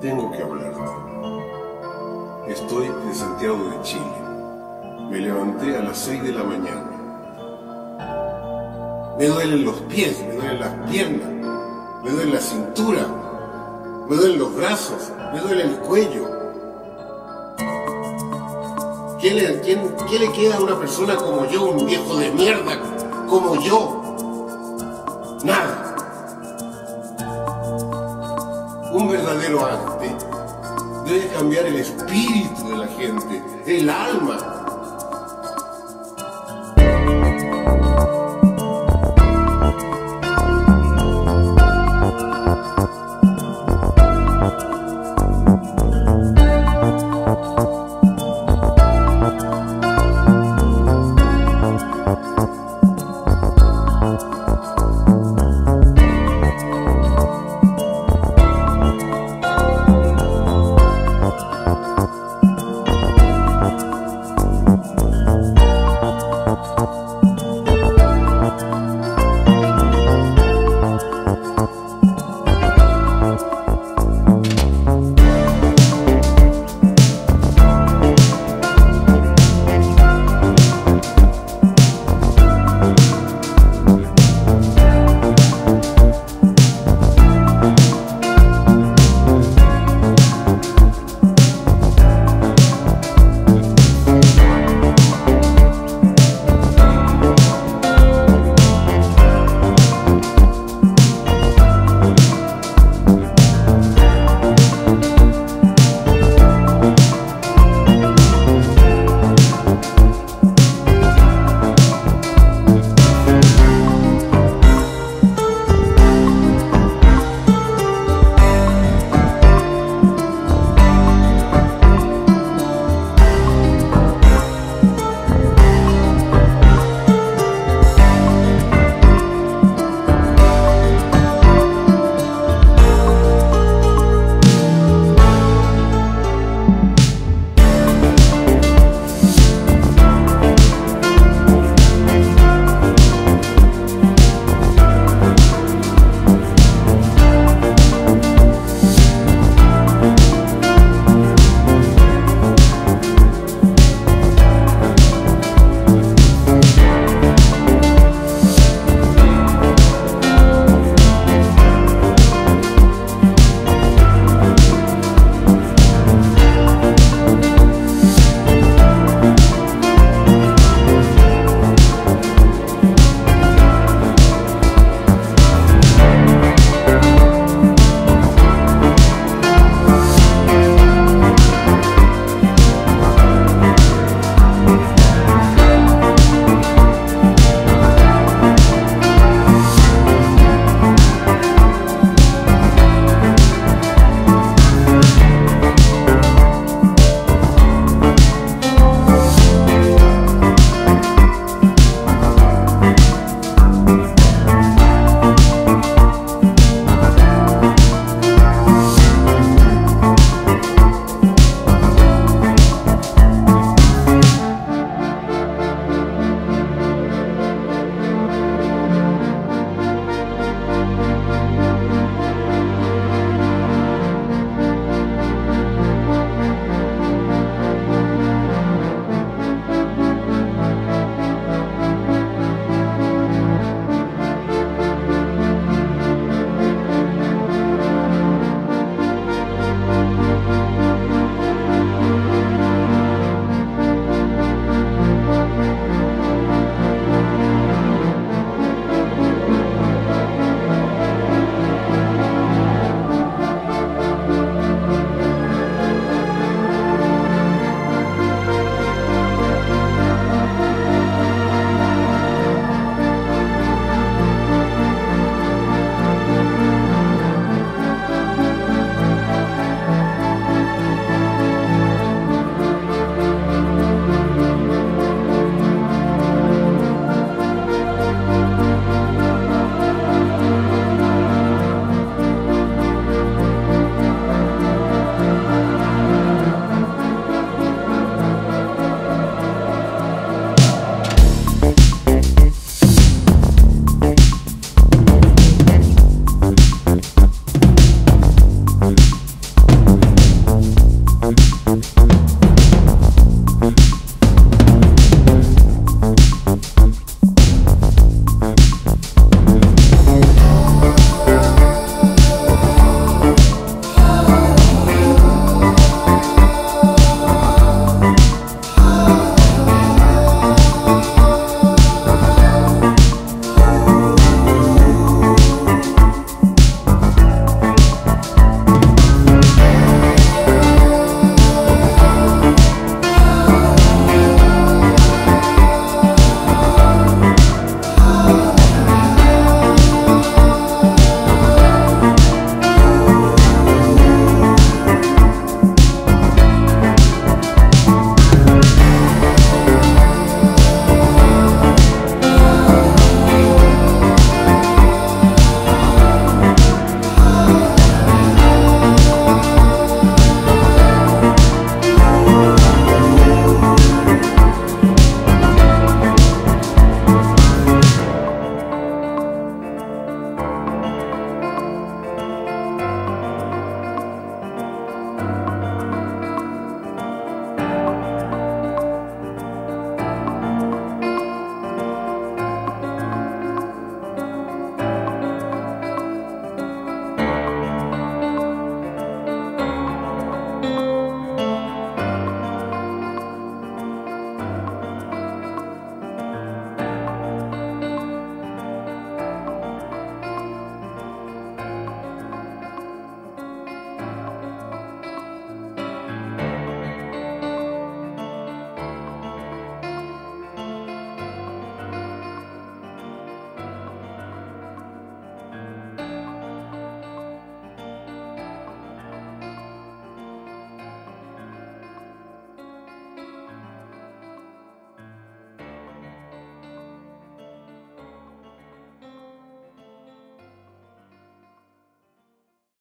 Tengo que hablarte. Estoy en Santiago de Chile. Me levanté a las 6 de la mañana. Me duelen los pies, me duelen las piernas, me duele la cintura, me duelen los brazos, me duele el cuello. ¿Qué le queda a una persona como yo, un viejo de mierda como yo? Nada. Un verdadero arte debe cambiar el espíritu de la gente, el alma.